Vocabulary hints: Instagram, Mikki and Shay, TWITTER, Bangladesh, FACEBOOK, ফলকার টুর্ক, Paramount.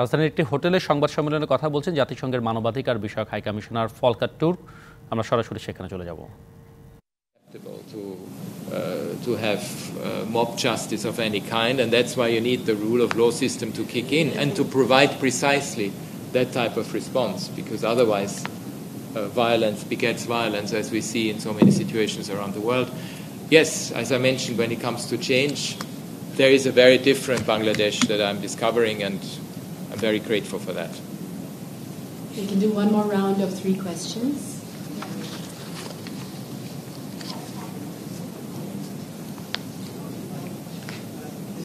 রাজধানীর একটি হোটেলে সংবাদ সম্মেলনে কথা বলছেন জাতিসংঘের মানবাধিকার বিষয়ক হাই কমিশনার ফলকার টুর্ক। আমরা সরাসরি সেখানে চলে যাব। To have mob justice of any kind, and that's why you need the rule of law system to kick in and to provide precisely that type of response, because otherwise violence begets violence, as we see in so many situations around the world. Yes, as I mentioned, when it comes to change, there is a very different Bangladesh that I'm discovering, and I'm very grateful for that. We can do one more round of three questions.